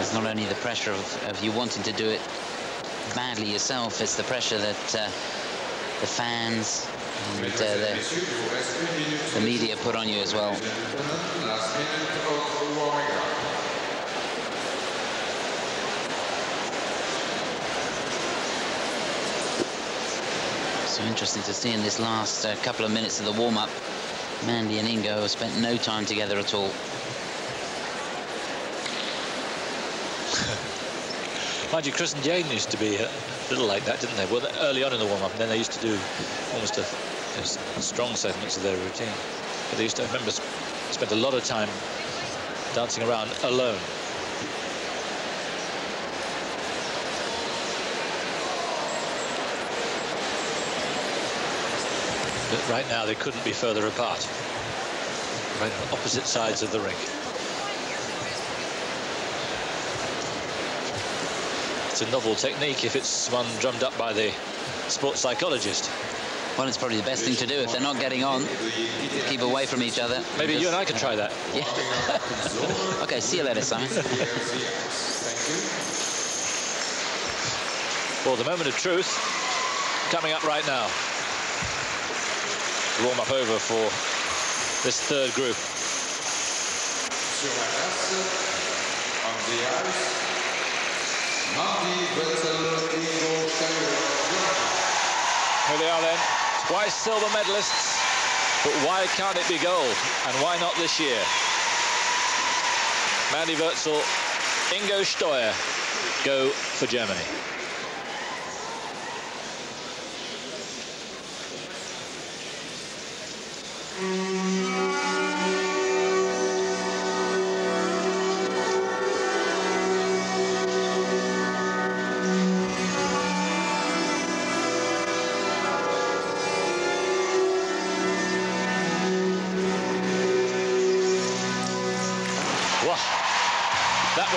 It's not only the pressure of you wanting to do it badly yourself, it's the pressure that the fans and the media put on you as well. So interesting to see in this last couple of minutes of the warm-up, Mandy and Ingo have spent no time together at all. Mind you, Chris and Jane used to be a little like that, didn't they? Well, early on in the warm-up, and then they used to do almost a strong segments of their routine. But they used to, I remember, spent a lot of time dancing around alone. But right now, they couldn't be further apart. Right on opposite sides of the rink. It's a novel technique if it's one drummed up by the sports psychologist. Well, it's probably the best thing to do if they're not getting on. Keep away from each other. Maybe you and I can try that. Yeah. OK, see you later, Simon. Well, the moment of truth coming up right now. Warm up over for this third group. Mandy Wötzel, Ingo Steuer. Here they are then, twice silver medalists, but why can't it be gold? And why not this year? Mandy Wötzel, Ingo Steuer go for Germany.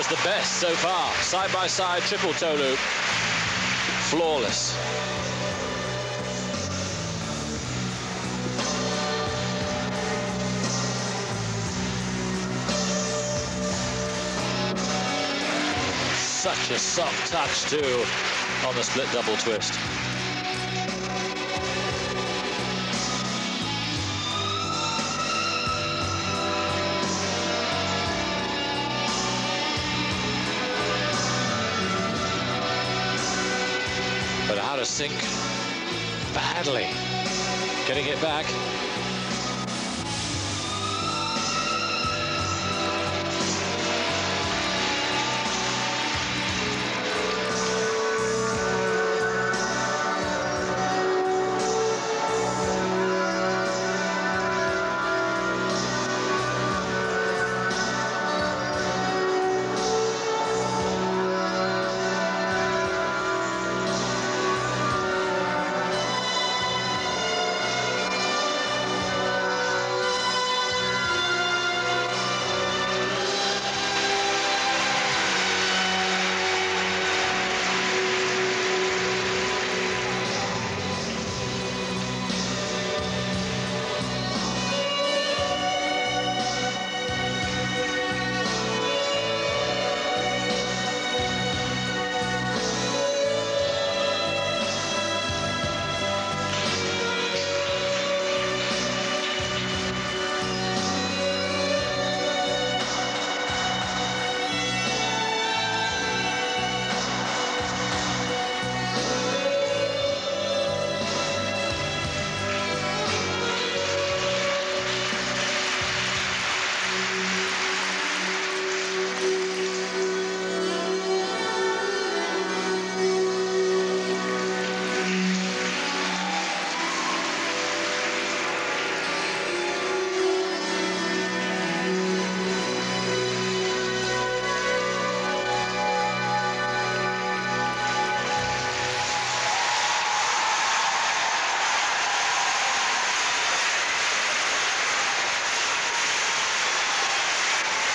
The best so far, side by side, triple toe loop, flawless. Such a soft touch too on the split double twist. To sink badly, getting it back.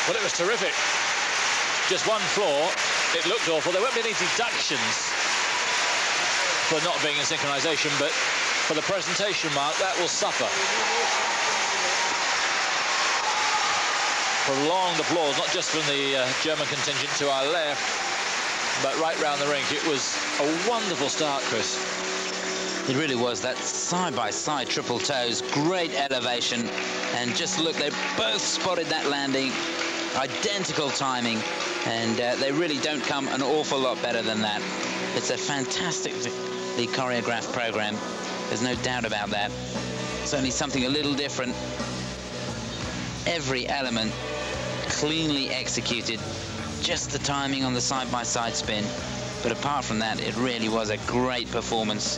Well, it was terrific. Just one floor. It looked awful. There won't be any deductions for not being in synchronisation, but for the presentation mark, that will suffer. prolonged applause, not just from the German contingent to our left, but right round the rink. It was a wonderful start, Chris. It really was. That side-by-side triple toes, great elevation, and just look, they both spotted that landing, identical timing, and they really don't come an awful lot better than that. It's a fantastically choreographed program. There's no doubt about that. Certainly something a little different. Every element cleanly executed, just the timing on the side-by-side spin. But apart from that, it really was a great performance.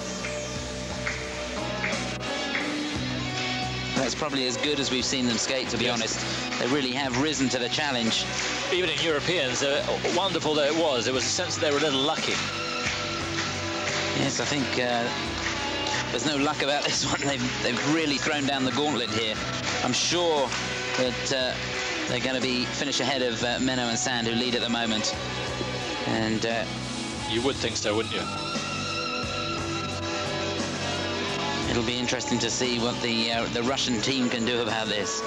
That's probably as good as we've seen them skate, to be honest. They really have risen to the challenge. Even in Europeans, wonderful that it was. There was a sense that they were a little lucky. Yes, I think there's no luck about this one. They've really thrown down the gauntlet here. I'm sure that they're going to be finished ahead of Mennow and Sand, who lead at the moment. And you would think so, wouldn't you? It'll be interesting to see what the Russian team can do about this.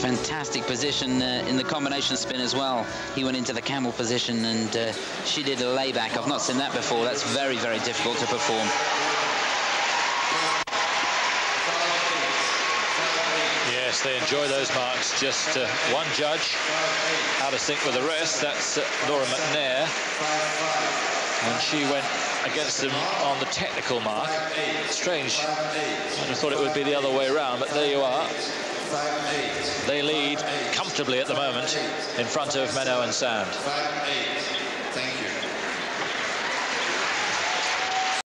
Fantastic position in the combination spin as well. He went into the camel position and she did a layback. I've not seen that before. That's very, very difficult to perform. Yes, they enjoy those marks. Just one judge out of sync with the rest. That's Laura McNair. And she went against them on the technical mark. Strange. I thought it would be the other way around, but there you are. They lead comfortably at the moment in front of Mennow and Sand. Thank you.